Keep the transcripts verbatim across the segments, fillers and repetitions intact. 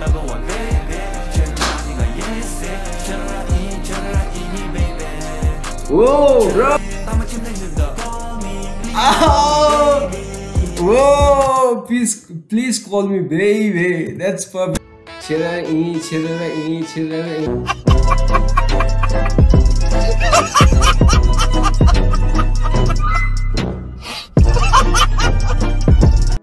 number one, baby. Whoa, bro. Oh. Whoa, please, please call me baby. That's perfect. Chera ini, chera ini, chera ini.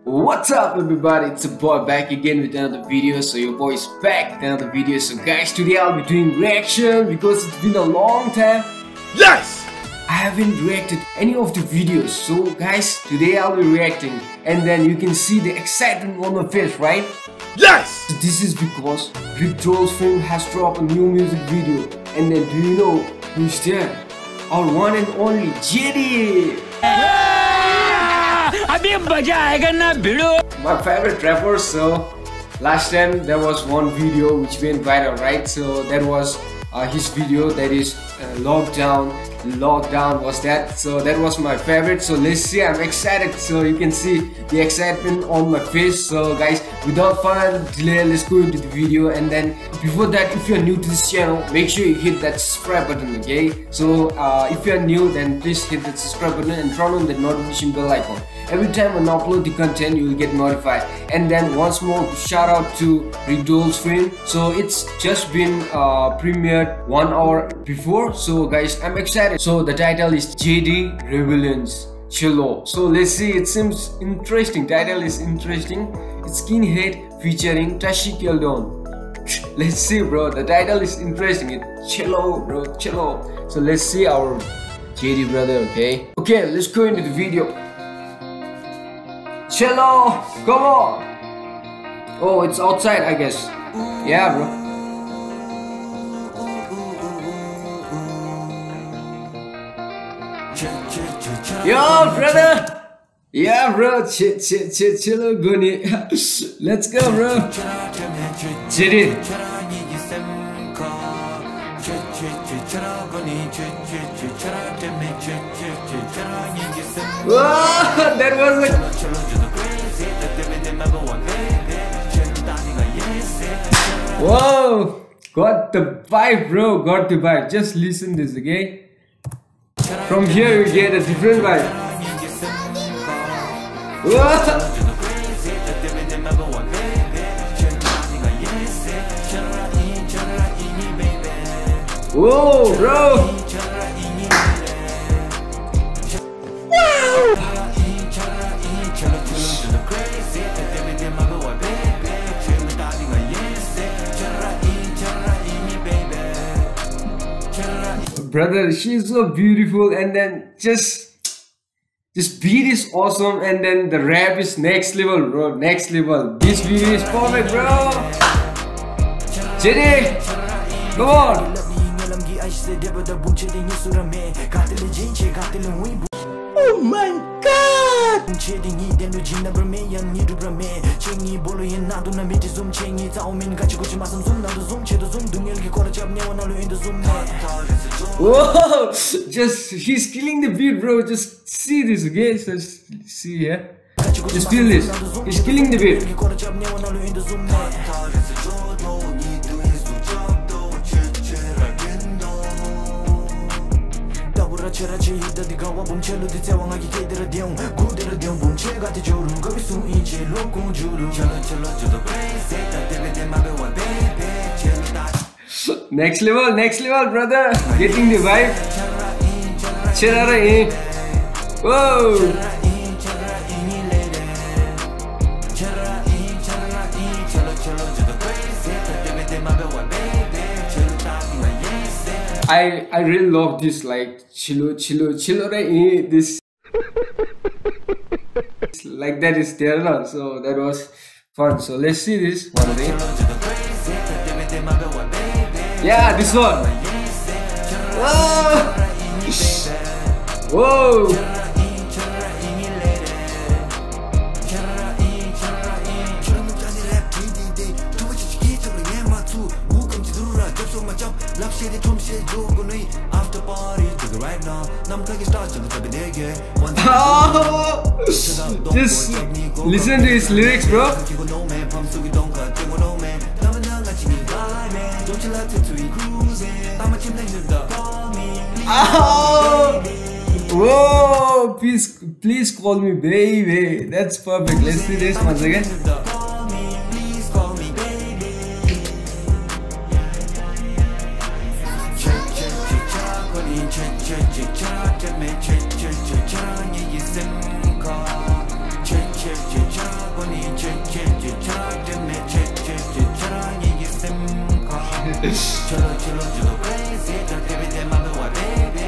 What's up, everybody? It's your boy back again with another video. So your boy is back with another video. So guys, today I'll be doing reaction because it's been a long time. Yes! I haven't reacted any of the videos, so guys, today I'll be reacting, and then you can see the excitement on my face, right? Yes! This is because Rigdrol's Films has dropped a new music video, and then do you know who's there? Our one and only J D! My favorite rapper. So last time there was one video which went viral, right? So that was Uh, his video, that is uh, lockdown lockdown was that. So that was my favorite. So let's see, I'm excited. So you can see the excitement on my face. So guys, without further delay, let's go into the video. And then before that, if you're new to this channel, make sure you hit that subscribe button, okay? So uh, if you're new, then please hit that subscribe button and turn on the notification bell icon. Every time I upload the content, you will get notified. And then once more, shout out to Rigdrol's Films. So it's just been uh, premiered one hour before. So guys, I'm excited. So the title is J D Rebellions Chilo. So let's see, it seems interesting. Title is interesting. It's Skinhead featuring Tashi Kheldon. Let's see, bro. The title is interesting. It's Chilo, bro. Chilo. So let's see our J D brother, okay? Okay, let's go into the video. Chilo, come on. Oh, it's outside, I guess. Yeah, bro. Yo, brother! Yeah, bro, chill, chill, chill, chill, Guni. Let's go, bro. J D. Whoa, that was like... Whoa, got the vibe, bro, got the vibe. Just listen this, okay? From here you get a different vibe. Whoa, bro! Brother, she's so beautiful, and then just this beat is awesome, and then the rap is next level, bro. Next level. This video is perfect, bro. J D, come on. Oh my God. Whoa! Just, he's killing the beat, bro. Just see this, okay? Just see, yeah? Just feel this. He's killing the beat. Next level, next level, brother. Getting the vibe. Chararai. Whoa. I I really love this, like chilo chilo chilorai. This like that is there, so that was fun. So let's see this one day. Yeah, this one. Whoa! Whoa! Oh! Just listen to his lyrics, bro. Oh! Whoa! Please, please call me baby. That's perfect. Let's do this once again.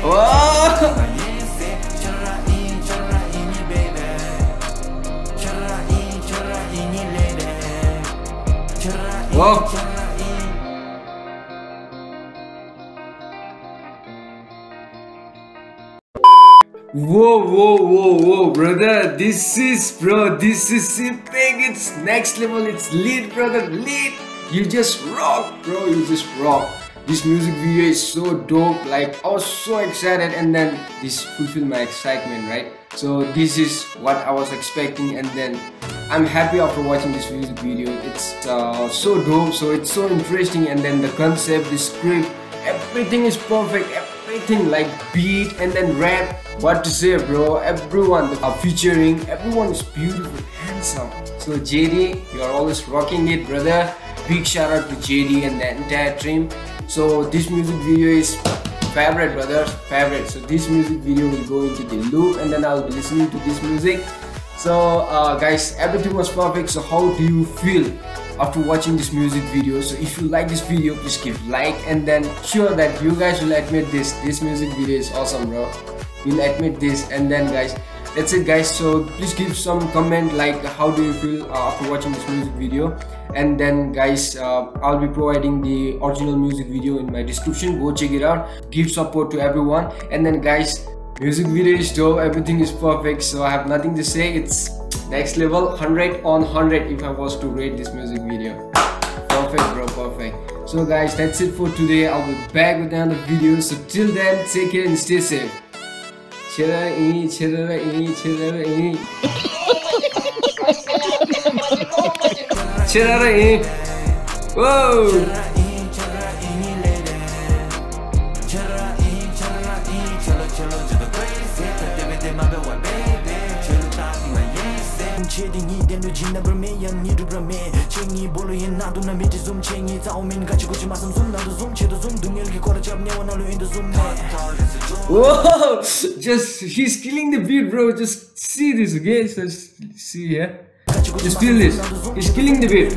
Wow. Whoa, whoa, whoa, whoa, brother, this is, bro, this is something, it's next level, it's lead, brother, lead, you just rock, bro, you just rock. This music video is so dope, like I was so excited, and then this fulfilled my excitement, right? So this is what I was expecting, and then I'm happy after watching this music video. It's uh, so dope, so it's so interesting, and then the concept, the script, everything is perfect, everything like beat and then rap. What to say, bro? Everyone are featuring, everyone is beautiful, handsome. So J D, you are always rocking it, brother. Big shout out to J D and the entire team. So this music video is favorite, brother, favorite. So this music video will go into the loop, and then I'll be listening to this music. So uh, guys, everything was perfect. So how do you feel after watching this music video? So if you like this video, please give like, and then sure that you guys will admit this. This music video is awesome, bro. You'll admit this. And then guys, that's it guys. So please give some comment like how do you feel uh, after watching this music video. And then guys, uh, I'll be providing the original music video in my description. Go check it out. Give support to everyone. And then guys, music video is dope, everything is perfect, so I have nothing to say. It's next level, one hundred on one hundred if I was to rate this music video. Perfect, bro, perfect. So guys, that's it for today. I'll be back with another video. So till then, take care and stay safe. Chirra-ee, chirra-ee, chirra-ee. Chirra-ee. Whoa! Chedingi dendo jina brame yang nidu brame chengi bolu yen nadu na miti zoom chengi tao min gachi gochi masam zoom nadu zoom chedu zoom dungel ki kora chap ne wanalu in the zoom. Whoa! Just he's killing the beat, bro. Just see this, okay? Just see yeah. Just feel this. He's killing the beat.